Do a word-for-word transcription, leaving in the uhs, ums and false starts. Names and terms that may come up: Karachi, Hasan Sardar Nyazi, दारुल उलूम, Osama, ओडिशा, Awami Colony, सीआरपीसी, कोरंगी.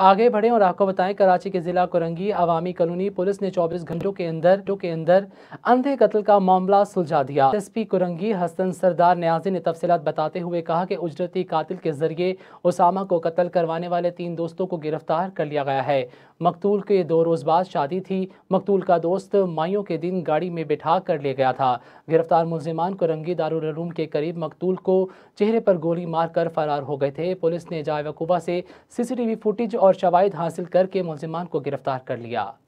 आगे बढ़ें और आपको बताएं कराची के ज़िला कोरंगी आवामी कॉलोनी पुलिस ने चौबीस घंटों के अंदर के अंदर अंधे कत्ल का मामला सुलझा दिया। एसपी कोरंगी हसन सरदार न्याजी ने तफसीलात बताते हुए कहा कि उजरती कातिल के जरिए ओसामा को कत्ल करवाने वाले तीन दोस्तों को गिरफ्तार कर लिया गया है। मकतूल के दो रोज़ बाद शादी थी। मकतूल का दोस्त माइयों के दिन गाड़ी में बिठा कर ले गया था। गिरफ्तार मुलजिमान कोरंगी दारुल उलूम के करीब मकतूल को चेहरे पर गोली मारकर फरार हो गए थे। पुलिस ने जायवा कुबा से सीसीटीवी फुटेज और शवाहिद हासिल करके मुलजिमान को गिरफ्तार कर लिया।